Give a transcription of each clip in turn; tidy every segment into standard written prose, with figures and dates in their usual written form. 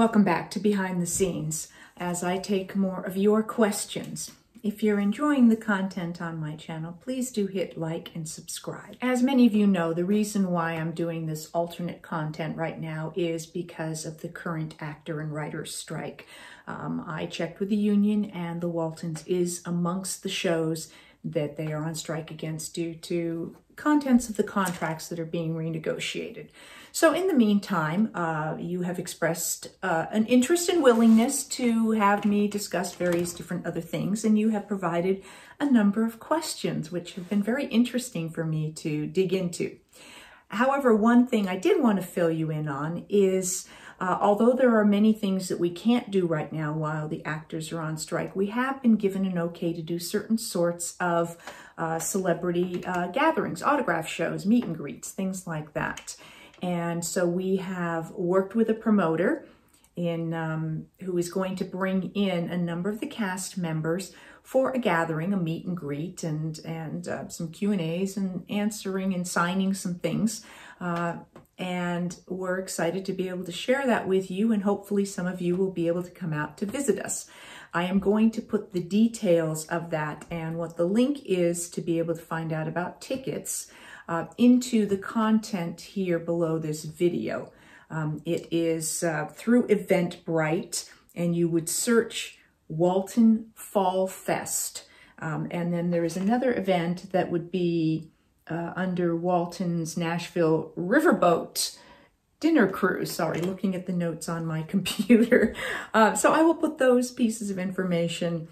Welcome back to Behind the Scenes, as I take more of your questions. If you're enjoying the content on my channel, please do hit like and subscribe. As many of you know, the reason why I'm doing this alternate content right now is because of the current actor and writer's strike. I checked with the union, and the Waltons is amongst the shows that they are on strike against due to contents of the contracts that are being renegotiated. So in the meantime, you have expressed an interest and willingness to have me discuss various different other things, and you have provided a number of questions, which have been very interesting for me to dig into. However, one thing I did want to fill you in on is, although there are many things that we can't do right now while the actors are on strike, we have been given an okay to do certain sorts of celebrity gatherings, autograph shows, meet and greets, things like that. And so we have worked with a promoter in who is going to bring in a number of the cast members for a gathering, a meet and greet, and some Q&As and answering and signing some things. And we're excited to be able to share that with you, and hopefully some of you will be able to come out to visit us. I am going to put the details of that and what the link is to be able to find out about tickets into the content here below this video. It is through Eventbrite, and you would search Walton Fall Fest. And then there is another event that would be under Walton's Nashville Riverboat Dinner Cruise. Sorry, looking at the notes on my computer. So I will put those pieces of information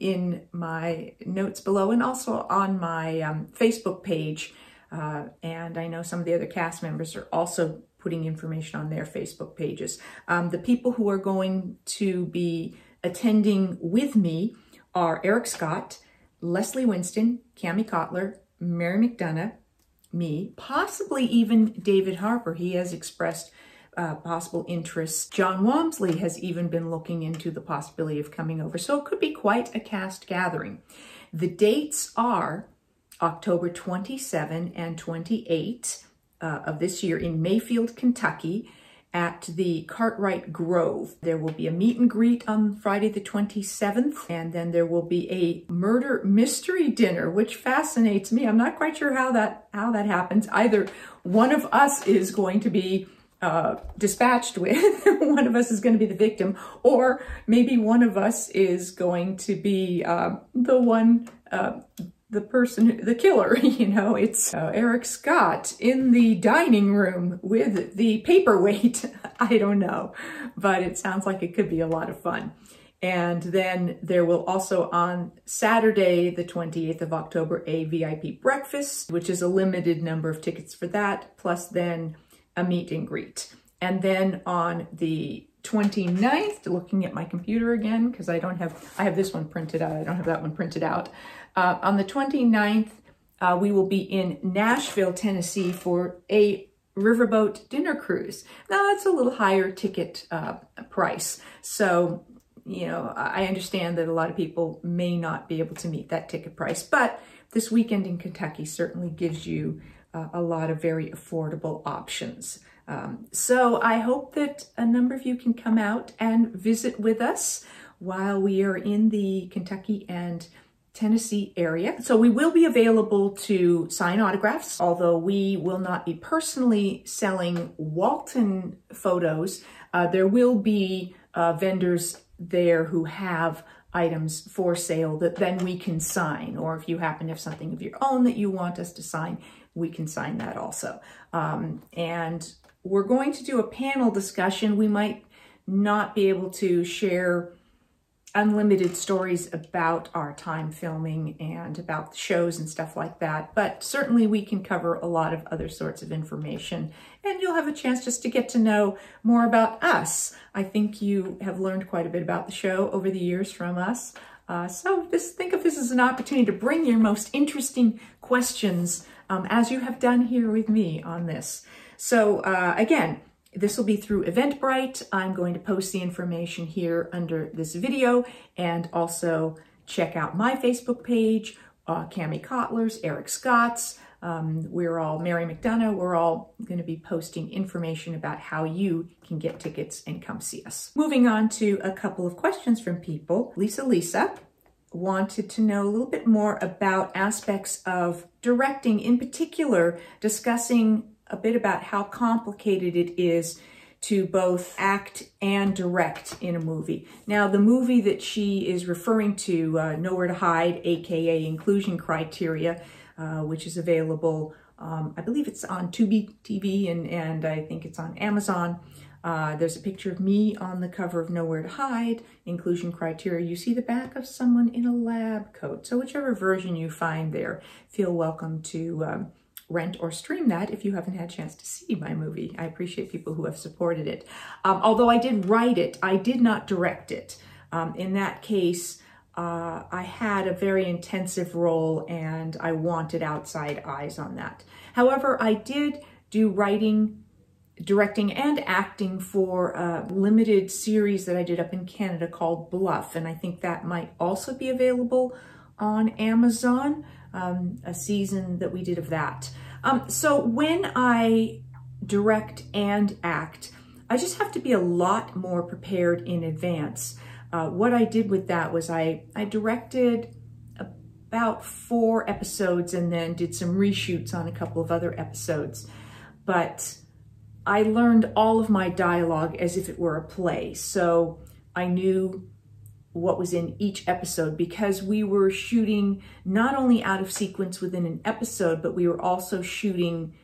in my notes below, and also on my Facebook page. And I know some of the other cast members are also putting information on their Facebook pages. The people who are going to be attending with me are Eric Scott, Leslie Winston, Kami Cotler, Mary McDonough, me, possibly even David Harper. He has expressed possible interest. Jon Walmsley has even been looking into the possibility of coming over. So it could be quite a cast gathering. The dates are October 27 and 28 of this year in Mayfield, Kentucky, at the Cartwright Grove. There will be a meet and greet on Friday the 27th, and then there will be a murder mystery dinner, which fascinates me. I'm not quite sure how that happens. Either one of us is going to be dispatched with, one of us is going to be the victim, or maybe one of us is going to be the killer, you know. It's Eric Scott in the dining room with the paperweight. I don't know, but it sounds like it could be a lot of fun. And then there will also, on Saturday, the 28th of October, a VIP breakfast, which is a limited number of tickets for that, plus then a meet and greet. And then on the 29th, looking at my computer again, because I have this one printed out, I don't have that one printed out. On the 29th, we will be in Nashville, Tennessee for a riverboat dinner cruise. Now, that's a little higher ticket price. So, you know, I understand that a lot of people may not be able to meet that ticket price, but this weekend in Kentucky certainly gives you a lot of very affordable options. So I hope that a number of you can come out and visit with us while we are in the Kentucky and Tennessee area. So we will be available to sign autographs, although we will not be personally selling Walton photos. There will be vendors there who have items for sale that then we can sign, or if you happen to have something of your own that you want us to sign, we can sign that also. And we're going to do a panel discussion. We might not be able to share unlimited stories about our time filming and about the shows and stuff like that, but certainly we can cover a lot of other sorts of information, and you'll have a chance just to get to know more about us. I think you have learned quite a bit about the show over the years from us. So think of this as an opportunity to bring your most interesting questions, as you have done here with me on this. So again, this will be through Eventbrite. I'm going to post the information here under this video, and also check out my Facebook page, Kami Cotler's, Eric Scott's, We're all Mary McDonough. We're all going to be posting information about how you can get tickets and come see us. Moving on to a couple of questions from people. Lisa wanted to know a little bit more about aspects of directing, in particular, discussing a bit about how complicated it is to both act and direct in a movie. Now, the movie that she is referring to, Nowhere to Hide, aka Inclusion Criteria, which is available, I believe it's on Tubi TV and I think it's on Amazon. There's a picture of me on the cover of Nowhere to Hide, Inclusion Criteria. You see the back of someone in a lab coat. So whichever version you find there, feel welcome to rent or stream that if you haven't had a chance to see my movie. I appreciate people who have supported it. Although I did write it, I did not direct it. In that case, I had a very intensive role and I wanted outside eyes on that. However, I did do writing, directing and acting for a limited series that I did up in Canada called Bluff, and I think that might also be available on Amazon, a season that we did of that. So when I direct and act, I just have to be a lot more prepared in advance. What I did with that was I directed about 4 episodes and then did some reshoots on a couple of other episodes, but I learned all of my dialogue as if it were a play. So I knew what was in each episode because we were shooting not only out of sequence within an episode, but we were also shooting,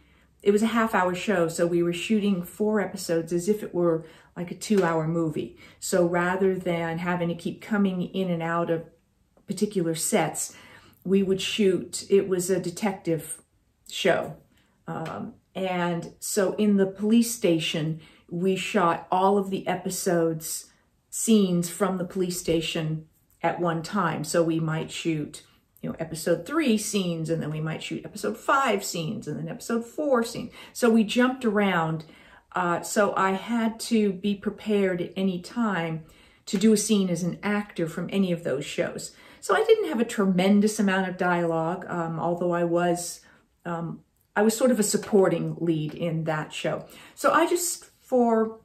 it was a half-hour show, so we were shooting 4 episodes as if it were like a 2-hour movie. So rather than having to keep coming in and out of particular sets, we would shoot, it was a detective show. And so in the police station, we shot all of the episodes scenes from the police station at one time. So we might shoot, you know, episode 3 scenes, and then we might shoot episode 5 scenes, and then episode 4 scenes. So we jumped around. So I had to be prepared at any time to do a scene as an actor from any of those shows. So I didn't have a tremendous amount of dialogue, although I was sort of a supporting lead in that show. So I just, for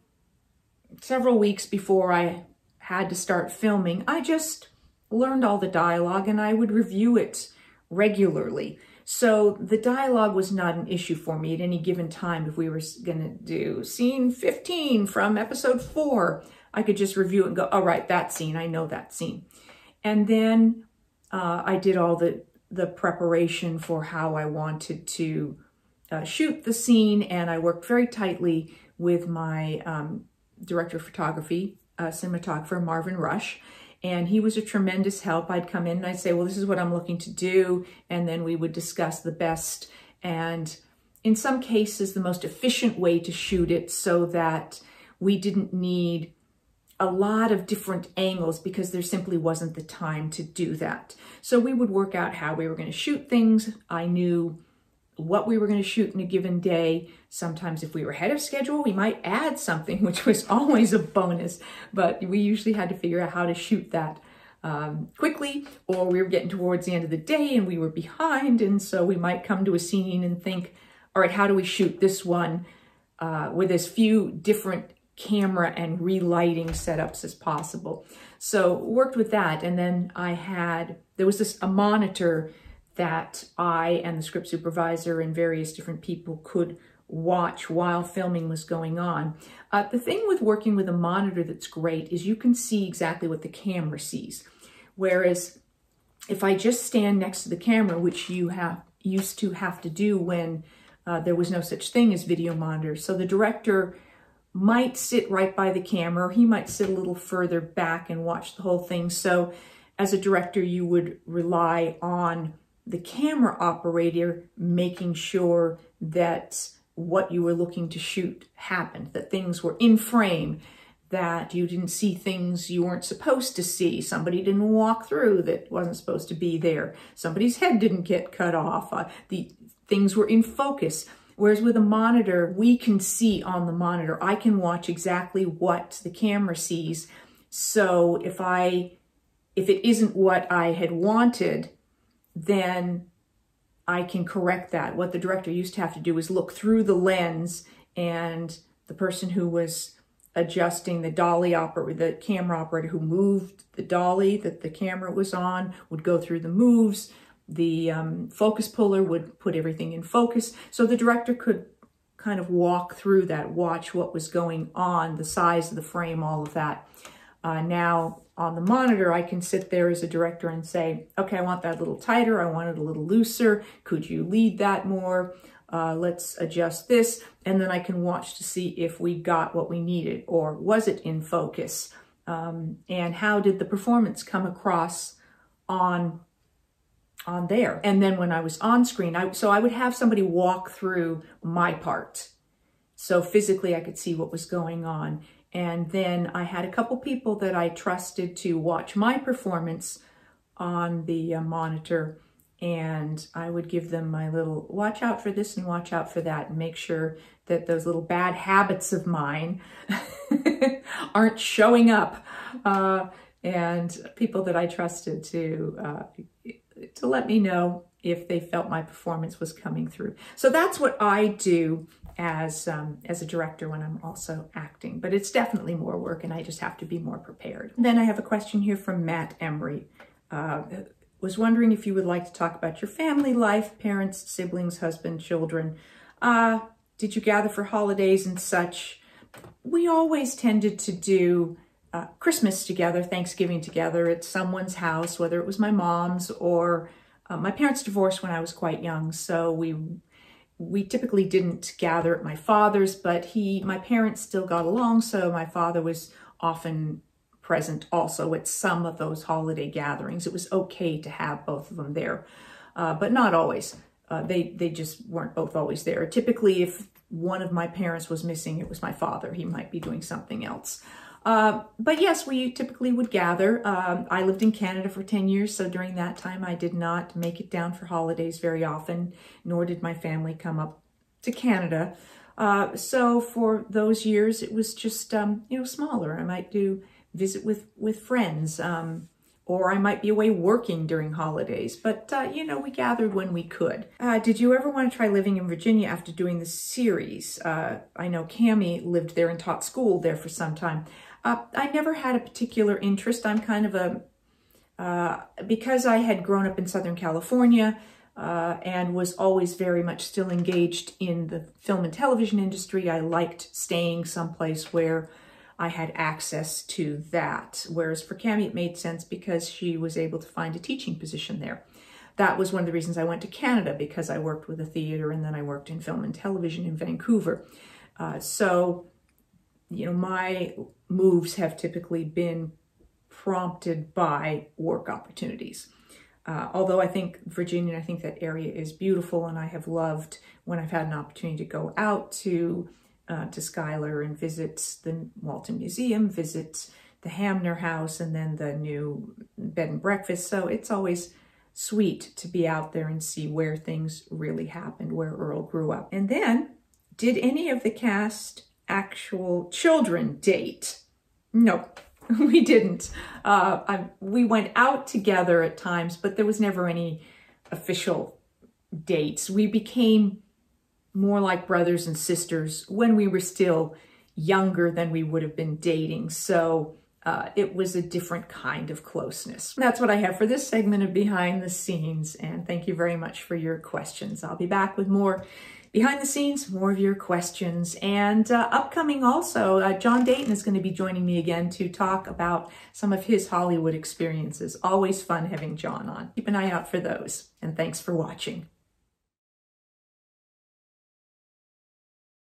several weeks before I had to start filming, I just learned all the dialogue and I would review it regularly. So the dialogue was not an issue for me at any given time. If we were going to do scene 15 from episode 4, I could just review it and go, all right, that scene, I know that scene. And then I did all the preparation for how I wanted to shoot the scene, and I worked very tightly with my director of photography, cinematographer Marvin Rush, and he was a tremendous help. I'd come in and I'd say, well, this is what I'm looking to do, and then we would discuss the best and, in some cases, the most efficient way to shoot it so that we didn't need a lot of different angles because there simply wasn't the time to do that. So we would work out how we were going to shoot things. I knew what we were going to shoot in a given day. Sometimes if we were ahead of schedule, we might add something, which was always a bonus, but we usually had to figure out how to shoot that quickly, or we were getting towards the end of the day and we were behind. And so we might come to a scene and think, all right, how do we shoot this one with as few different camera and relighting setups as possible. So worked with that. And then I had, there was a monitor that I and the script supervisor and various different people could watch while filming was going on. The thing with working with a monitor that's great is you can see exactly what the camera sees. Whereas if I just stand next to the camera, which you used to have to do when there was no such thing as video monitors. So the director might sit right by the camera, or he might sit a little further back and watch the whole thing. So as a director, you would rely on the camera operator making sure that what you were looking to shoot happened, that things were in frame, that you didn't see things you weren't supposed to see, somebody didn't walk through that wasn't supposed to be there, somebody's head didn't get cut off, the things were in focus. Whereas with a monitor, we can see on the monitor. I can watch exactly what the camera sees. So if it isn't what I had wanted, then I can correct that. What the director used to have to do was look through the lens, and the person who was adjusting the dolly operator, the camera operator who moved the dolly that the camera was on, would go through the moves. The focus puller would put everything in focus. So the director could kind of walk through that, watch what was going on, the size of the frame, all of that. Now on the monitor, I can sit there as a director and say, okay, I want that a little tighter. I want it a little looser. Could you lead that more? Let's adjust this. And then I can watch to see if we got what we needed, or was it in focus? And how did the performance come across on there? And then when I was on screen, so I would have somebody walk through my part. So physically I could see what was going on. And then I had a couple people that I trusted to watch my performance on the monitor, and I would give them my little watch out for this and watch out for that, and make sure that those little bad habits of mine aren't showing up. And people that I trusted to let me know if they felt my performance was coming through. So that's what I do as a director when I'm also acting, but it's definitely more work and I just have to be more prepared. Then I have a question here from Matt Emery. Was wondering if you would like to talk about your family life, parents, siblings, husband, children. Did you gather for holidays and such? We always tended to do Christmas together, Thanksgiving together at someone's house, whether it was my mom's or my parents divorced when I was quite young, so we typically didn't gather at my father's, but my parents still got along, so my father was often present also at some of those holiday gatherings. It was okay to have both of them there, but not always. They just weren't both always there. Typically, if one of my parents was missing, it was my father. He might be doing something else. But yes, we typically would gather. I lived in Canada for 10 years, so during that time I did not make it down for holidays very often, nor did my family come up to Canada. So for those years, it was just, smaller. I might visit with friends, or I might be away working during holidays, but, we gathered when we could. Did you ever want to try living in Virginia after doing the series? I know Kami lived there and taught school there for some time. I never had a particular interest. I'm kind of because I had grown up in Southern California, and was always very much still engaged in the film and television industry, I liked staying someplace where I had access to that. Whereas for Kami, it made sense because she was able to find a teaching position there. That was one of the reasons I went to Canada, because I worked with a theater and then I worked in film and television in Vancouver. My moves have typically been prompted by work opportunities. Although I think Virginia, I think that area is beautiful, and I have loved when I've had an opportunity to go out to Schuyler and visit the Walton Museum, visit the Hamner House, and then the new bed and breakfast. So it's always sweet to be out there and see where things really happened, where Earl grew up. And then, did any of the cast actual children date? No, we didn't. We went out together at times, but there was never any official dates. We became more like brothers and sisters when we were still younger than we would have been dating. So it was a different kind of closeness. That's what I have for this segment of Behind the Scenes. And thank you very much for your questions. I'll be back with more Behind the Scenes, more of your questions. And upcoming also, John Dayton is going to be joining me again to talk about some of his Hollywood experiences. Always fun having John on. Keep an eye out for those. And thanks for watching.